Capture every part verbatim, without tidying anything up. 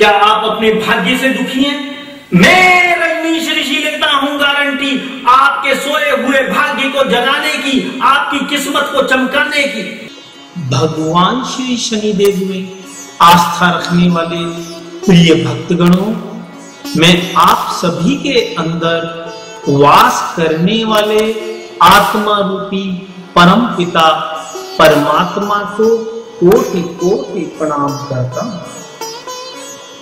क्या आप अपने भाग्य से दुखी हैं? मैं रजनीश ऋषि लेता हूं गारंटी आपके सोए हुए भाग्य को जगाने की, आपकी किस्मत को चमकाने की। भगवान श्री शनिदेव में आस्था रखने वाले प्रिय भक्तगणों, मैं आप सभी के अंदर वास करने वाले आत्मा रूपी परम पिता परमात्मा को कोटि कोटि प्रणाम करता हूं।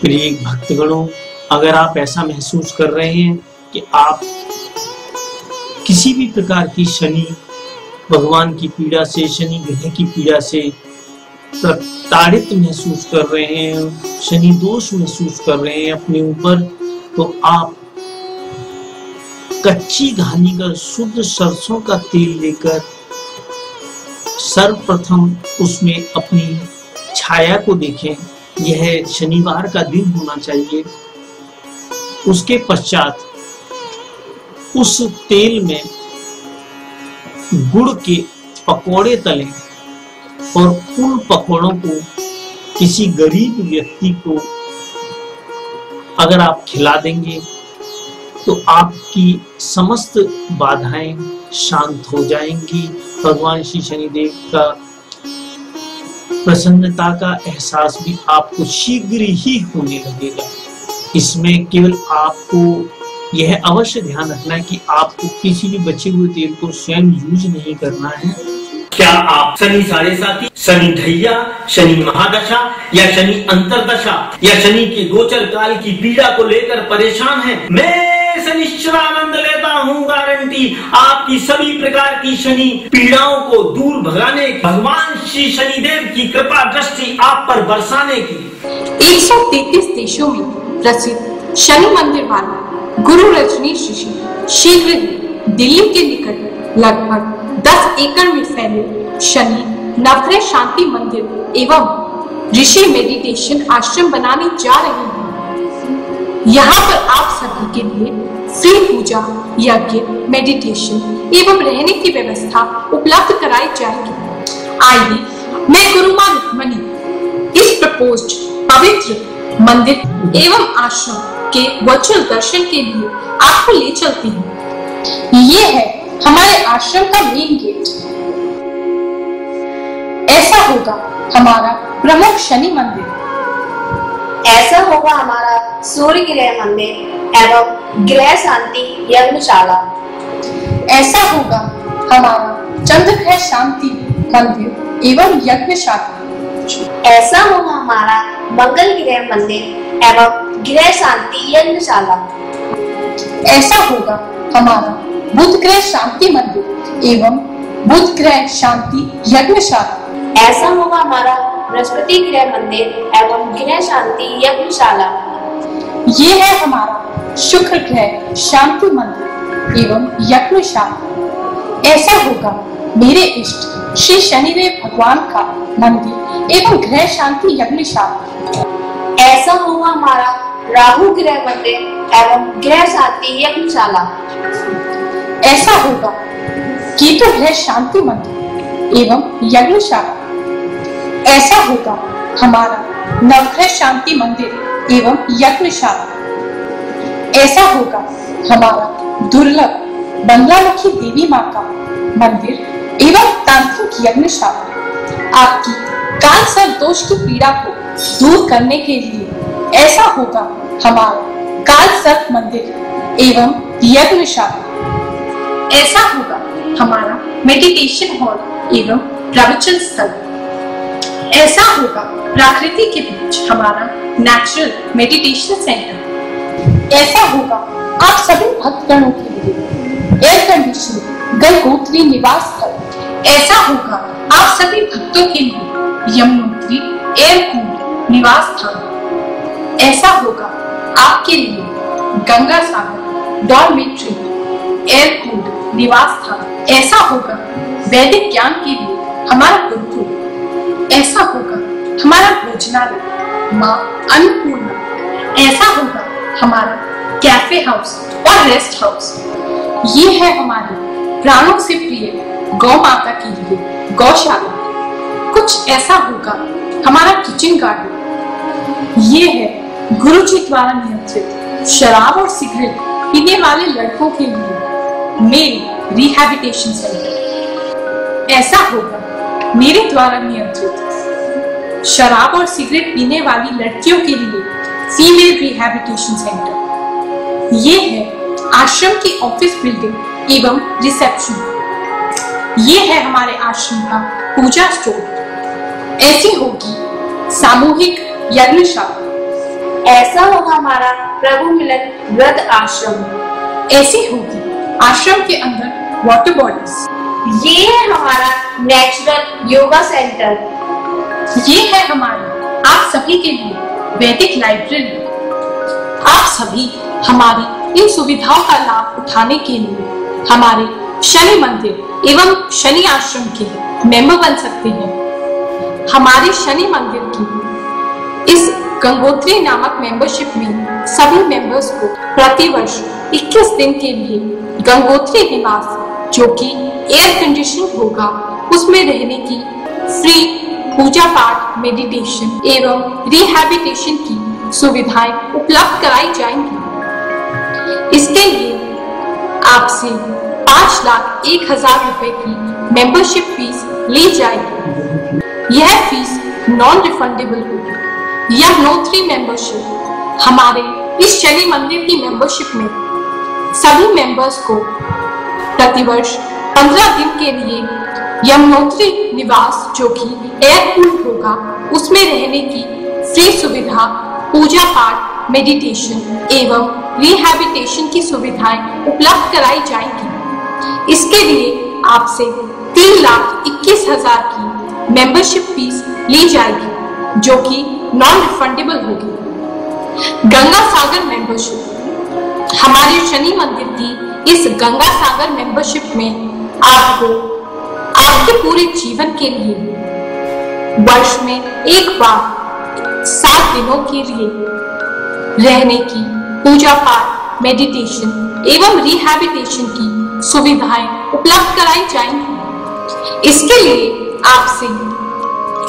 प्रिय भक्तगणों, अगर आप ऐसा महसूस कर रहे हैं कि आप किसी भी प्रकार की शनि भगवान की पीड़ा से, शनि ग्रह की पीड़ा से प्रताड़ित महसूस कर रहे हैं, शनि दोष महसूस कर रहे हैं अपने ऊपर, तो आप कच्ची घानी का शुद्ध सरसों का तेल लेकर सर्वप्रथम उसमें अपनी छाया को देखें। यह शनिवार का दिन होना चाहिए। उसके पश्चात उस तेल में गुड़ के पकोड़े तलें और उन पकोड़ों को किसी गरीब व्यक्ति को अगर आप खिला देंगे तो आपकी समस्त बाधाएं शांत हो जाएंगी। भगवान श्री शनिदेव का प्रसन्नता का एहसास भी आपको शीघ्र ही होने लगेगा। इसमें केवल आपको यह अवश्य ध्यान रखना है कि आपको किसी भी बचे हुए तेल को स्वयं यूज नहीं करना है। क्या आप शनि साढ़े साथी, शनि ढैया, शनि महादशा या शनि अंतरदशा या शनि के गोचर काल की पीड़ा को लेकर परेशान हैं? मैं शनिश्चरानंद लेता हूँ गारंटी आपकी सभी प्रकार की शनि पीड़ाओं को दूर भगाने, भगवान श्री शनिदेव की कृपा दृष्टि आप पर बरसाने की। एक सौ तैतीस देशों में प्रसिद्ध शनि मंदिर वाले गुरु रजनीश ऋषि शीघ्र ही दिल्ली के निकट लगभग दस एकड़ में फैले शनि नवग्रह शांति मंदिर एवं ऋषि मेडिटेशन आश्रम बनाने जा रहे हैं। यहाँ पर आप सभी के लिए फ्री पूजा, यज्ञ, मेडिटेशन एवं रहने की व्यवस्था उपलब्ध कराई जाएगी। आइए, मैं गुरु मारुत मणि इस प्रपोज्ड पवित्र मंदिर एवं आश्रम के वर्चुअल दर्शन के लिए आपको ले चलती हूँ। ये है हमारे आश्रम का मेन गेट। ऐसा होगा हमारा प्रमुख शनि मंदिर। ऐसा होगा हमारा सूर्य ग्रह मंदिर एवं ग्रह शांति यज्ञशाला। ऐसा होगा हमारा चंद्र ग्रह शांति मंदिर एवं यज्ञशाला। ऐसा होगा हमारा मंगल ग्रह मंदिर एवं ग्रह शांति यज्ञशाला। ऐसा होगा हमारा बुध ग्रह शांति मंदिर एवं बुध ग्रह शांति यज्ञशाला। ऐसा होगा हमारा बृहस्पति ग्रह मंदिर एवं ग्रह शांति यज्ञशाला। ये है हमारा शुक्र ग्रह शांति मंदिर एवं यज्ञशाला। ऐसा होगा मेरे इष्ट श्री शनिदेव भगवान का मंदिर एवं ग्रह शांति यज्ञशाला। ऐसा होगा हमारा राहु ग्रह मंदिर एवं ग्रह शांति यज्ञशाला। ऐसा होगा केतु ग्रह शांति मंदिर एवं यज्ञशाला। ऐसा होगा हमारा नवग्रह शांति मंदिर एवं यज्ञशाला। ऐसा होगा हमारा दुर्लभ बंगलामुखी देवी माँ का मंदिर एवं तांत्रिक यज्ञशाला। आपकी कालसर्प दोष की पीड़ा को दूर करने के लिए ऐसा होगा हमारा कालसर्प मंदिर एवं यज्ञशाला। ऐसा होगा हमारा मेडिटेशन हॉल एवं प्रवचन स्थल। ऐसा होगा प्रकृति के बीच हमारा नेचुरल मेडिटेशन सेंटर। ऐसा होगा आप सभी भक्तगणों के लिए एयर कंडीशन गंगोत्री निवास स्थल। ऐसा होगा आप सभी भक्तों के लिए यमुनोत्री एयर कूल निवास स्थान। ऐसा होगा आपके लिए Ganga Sagar dormitory air cool निवास था। ऐसा होगा वैदिक ज्ञान के लिए हमारा गुरुकुल। ऐसा होगा हमारा भोजनालय माँ अन्नपूर्णा। ऐसा होगा हमारा कैफे हाउस और रेस्ट हाउस। ये है हमारे प्राणों से प्रिय गौ माता के लिए गौशाला। कुछ ऐसा होगा हमारा किचन गार्डन। ये है गुरु जी द्वारा नियंत्रित शराब और सिगरेट पीने वाले लड़कों के लिए मेल रिहैबिलिटेशन सेंटर। ऐसा होगा मेरे द्वारा नियंत्रित शराब और सिगरेट पीने वाली लड़कियों के लिए फीमेल रिहैबिलिटेशन सेंटर। ये है आश्रम की ऑफिस बिल्डिंग एवं रिसेप्शन। ये है हमारे आश्रम का पूजा स्टोर। ऐसी होगी सामूहिक यज्ञशाला। ऐसा होगा हमारा प्रभु मिलन व्रत आश्रम। ऐसी होगी आश्रम के अंदर वाटर बॉडीज। ये है हमारा नेचुरल योगा सेंटर। ये है हमारा आप सभी के लिए वैदिक लाइब्रेरी। आप सभी हमारी इन सुविधाओं का लाभ उठाने के लिए हमारे शनि मंदिर एवं शनि आश्रम के मेंबर बन सकते हैं। हमारे शनि मंदिर की इस गंगोत्री नामक मेंबरशिप में सभी मेंबर्स को प्रतिवर्ष इक्कीस दिन के लिए गंगोत्री निवास, जो कि एयर कंडीशन होगा, उसमें रहने की फ्री पूजा पाठ, मेडिटेशन एवं रिहैबिलिटेशन की सुविधाएं उपलब्ध कराई जाएंगी। इसके लिए आपसे पाँच लाख एक हजार रुपए की मेंबरशिप फीस ली जाएगी। यह फीस नॉन रिफंडेबल होगी। यह नोटरी मेंबरशिप हमारे इस शनि मंदिर की मेंबरशिप में सभी मेंबर्स को प्रतिवर्ष पंद्रह दिन के लिए यमुनोत्री निवास, जो कि एयर कूल्ड होगा, उसमें रहने की फ्री सुविधा, पूजा पाठ, मेडिटेशन एवं रिहैबिलिटेशन की सुविधाएं उपलब्ध कराई जाएंगी। इसके लिए आपसे तीन लाख इक्कीस हजार की मेंबरशिप फीस ली जाएगी, जो कि नॉन रिफंडेबल होगी। गंगा सागर मेंबरशिप हमारे शनि मंदिर की इस गंगा सागर मेंबरशिप में आपको आपके पूरे जीवन के लिए वर्ष में एक बार सात दिनों के लिए रहने की, पूजा पाठ, मेडिटेशन एवं रिहैबिलिटेशन की सुविधाएं उपलब्ध कराई जाएंगी। इसके लिए आपसे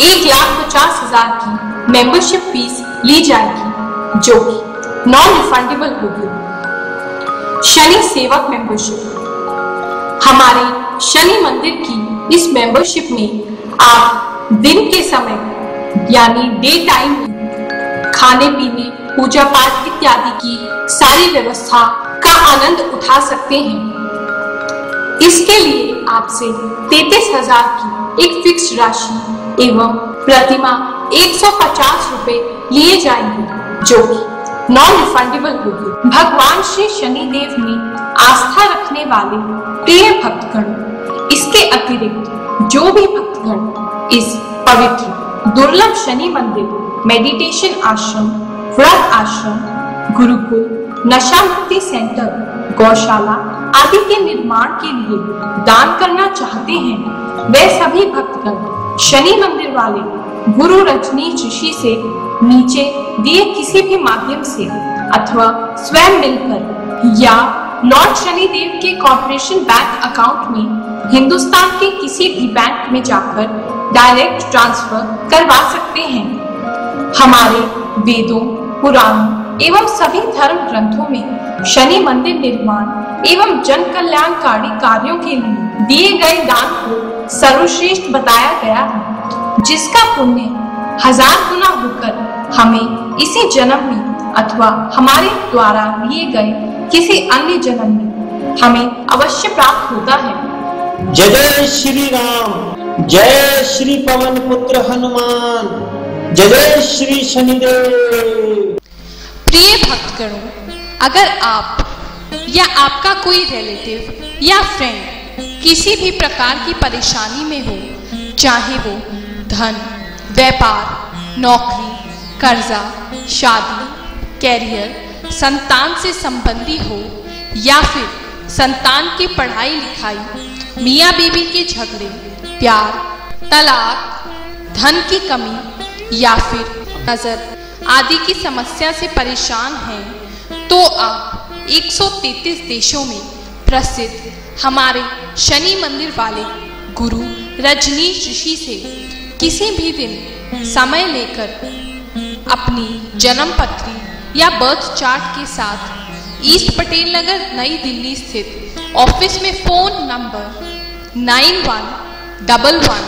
एक लाख पचास हजार की मेंबरशिप फीस ली जाएगी, जो कि नॉन रिफंडेबल होगी। शनि सेवक मेंबरशिप हमारे शनि मंदिर की इस मेंबरशिप में आप दिन के समय यानी डे टाइम में खाने पीने, पूजा पाठ इत्यादि की सारी व्यवस्था का आनंद उठा सकते हैं। इसके लिए आपसे तैतीस हजार की एक फिक्स राशि एवं प्रतिमा एक सौ पचास रुपए लिए जाएंगे, जो कि नॉन रिफंडेबल होगी। भगवान श्री शनिदेव में आस्था रखने वाले प्रिय भक्तगण, इसके अतिरिक्त जो भी भक्तगण इस पवित्र दुर्लभ शनि मंदिर, मेडिटेशन आश्रम, व्रत आश्रम, गुरुकुल, नशा मुक्ति सेंटर, गौशाला आदि के निर्माण के लिए दान करना चाहते हैं, वे सभी भक्तगण शनि मंदिर वाले गुरु रजनीश ऋषि से नीचे दिए किसी भी माध्यम से अथवा स्वयं मिलकर या लॉर्ड शनिदेव के कॉर्पोरेशन बैंक अकाउंट में हिंदुस्तान के किसी भी बैंक में जाकर डायरेक्ट ट्रांसफर करवा सकते हैं। हमारे वेदों, पुराणों एवं सभी धर्म ग्रंथों में शनि मंदिर निर्माण एवं जन कल्याणकारी कार्यों के लिए दिए गए दान को सर्वश्रेष्ठ बताया गया है, जिसका पुण्य हजार गुना होकर हमें इसी जन्म में अथवा हमारे द्वारा लिए गए किसी अन्य जन्म में हमें अवश्य प्राप्त होता है। जय जय श्री राम, जय श्री पवन पुत्र हनुमान, जय जय श्री शनिदेव। प्रिय भक्तगणों, अगर आप या आपका कोई रिलेटिव या फ्रेंड किसी भी प्रकार की परेशानी में हो, चाहे वो धन, व्यापार, नौकरी, कर्जा, शादी, कैरियर, संतान से संबंधी हो या फिर संतान की पढ़ाई लिखाई, मियाँ बीवी के झगड़े, प्यार, तलाक, धन की कमी या फिर नजर आदि की समस्या से परेशान हैं, तो आप एक सौ तैंतीस देशों में प्रसिद्ध हमारे शनि मंदिर वाले गुरु रजनीश ऋषि से किसी भी दिन समय लेकर अपनी जन्म पत्री या बर्थ चार्ट के साथ ईस्ट पटेल नगर नई दिल्ली स्थित ऑफिस में phone number nine one double one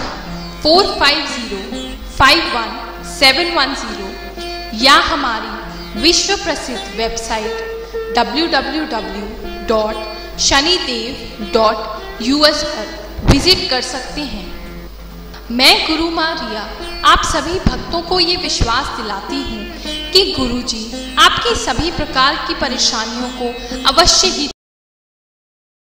four five zero five one seven one zero या हमारी विश्व प्रसिद्ध website W W W dot Shanidev dot U S पर विजिट कर सकते हैं। मैं गुरुमा रिया आप सभी भक्तों को ये विश्वास दिलाती हूँ कि गुरुजी आपकी सभी प्रकार की परेशानियों को अवश्य ही